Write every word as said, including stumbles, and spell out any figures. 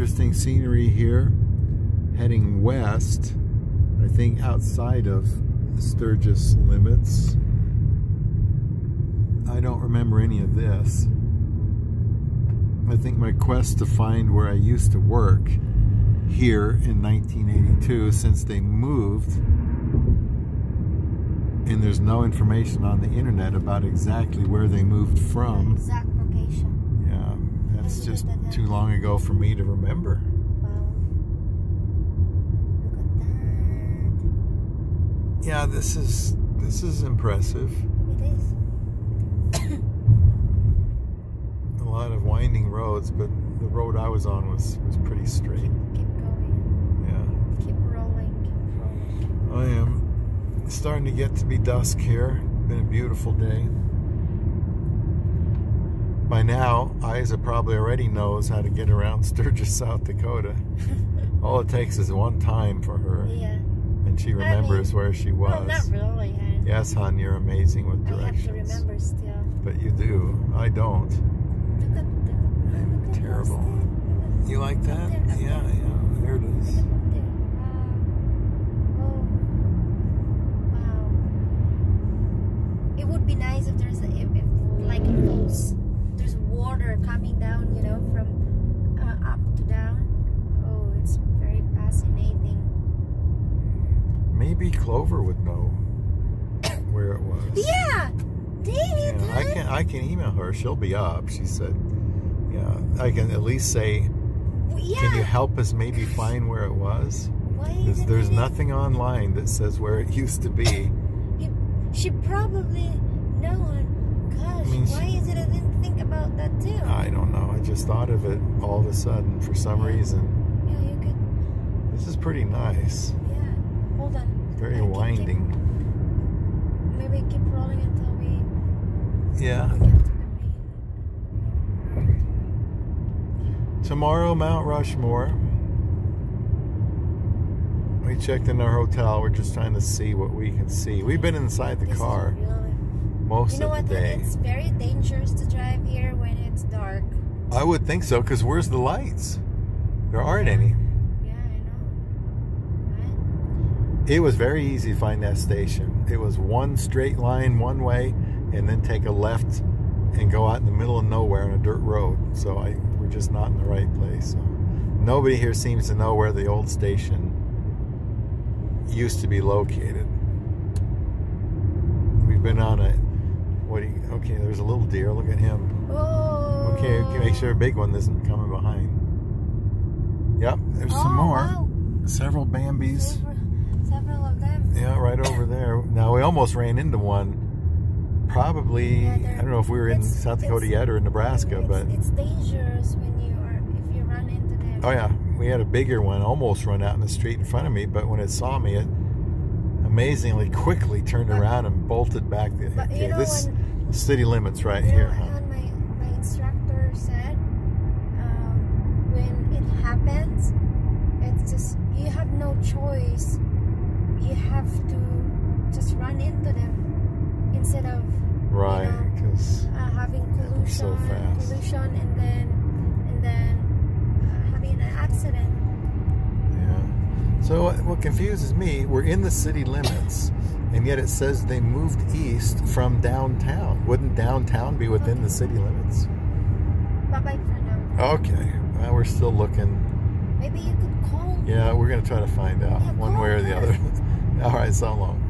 interesting scenery here, heading west, I think outside of the Sturgis limits. I don't remember any of this. I think my quest to find where I used to work here in nineteen eighty-two, since they moved, and there's no information on the internet about exactly where they moved from. The exact location. Yeah, that's just too long ago for me to remember. Wow. Look at that. Yeah, this is this is impressive. It is. A lot of winding roads, but the road I was on was, was pretty straight. Keep going. Yeah. Keep rolling, keep rolling. I am. It's starting to get to be dusk here. Been a beautiful day. By now, Isa probably already knows how to get around Sturgis, South Dakota. All it takes is one time for her. Yeah. And she remembers I mean, where she was. Well, not really. I, yes, hon, you're amazing with directions. I have to remember still. But you do. I don't. I'm terrible. You like that? Yeah, yeah. There it is. Wow. It would be nice if there's a, if, if like it falls. There's water coming down, you know, from uh, up to down. Oh, it's very fascinating. Maybe Clover would know where it was. Yeah. Dang it, yeah, I can I can email her. She'll be up. She said, "Yeah, I can at least say, yeah. Can you help us maybe find where it was? Why there's there's it nothing it? online that says where it used to be." You, she probably no one. Gosh, I mean, why she, is it I didn't think about that too? I don't know. I just thought of it all of a sudden for some yeah. reason. Yeah, you could. This is pretty nice. Yeah, hold on. Very I winding. Keep, keep, maybe keep rolling until. Yeah. Tomorrow, Mount Rushmore. We checked in our hotel. We're just trying to see what we can see. We've been inside the this car really... most you know of the what? day. It's very dangerous to drive here when it's dark. I would think so, because where's the lights? There aren't yeah. any. Yeah, I know. What? It was very easy to find that station. It was one straight line, one way. And then take a left and go out in the middle of nowhere on a dirt road. So I, we're just not in the right place. So nobody here seems to know where the old station used to be located. We've been on a, what do you, okay, there's a little deer. Look at him. Oh. Okay, make sure a big one isn't coming behind. Yep, there's oh, some more. Wow. Several Bambis. Several, several of them. Yeah, right over there. Now, we almost ran into one. Probably, yeah, I don't know if we were in South Dakota yet or in Nebraska, it's, but it's dangerous when you are if you run into them. Oh yeah, we had a bigger one almost run out in the street in front of me, but when it saw me, it amazingly quickly turned but, around and bolted back the. But okay, you know, this when, city limits right you here. Know, huh? my, my instructor said, um, when it happens, it's just you have no choice. You have to just run into them. Instead of right, you know, uh, having collusion, so collusion, and then and then uh, having an accident. Yeah. So what, what confuses me, we're in the city limits, and yet it says they moved east from downtown. Wouldn't downtown be within okay. the city limits? Bye bye for now. Okay. Well, we're still looking. Maybe you could call. Yeah, we're gonna try to find out yeah, one way or the other. All right. So long.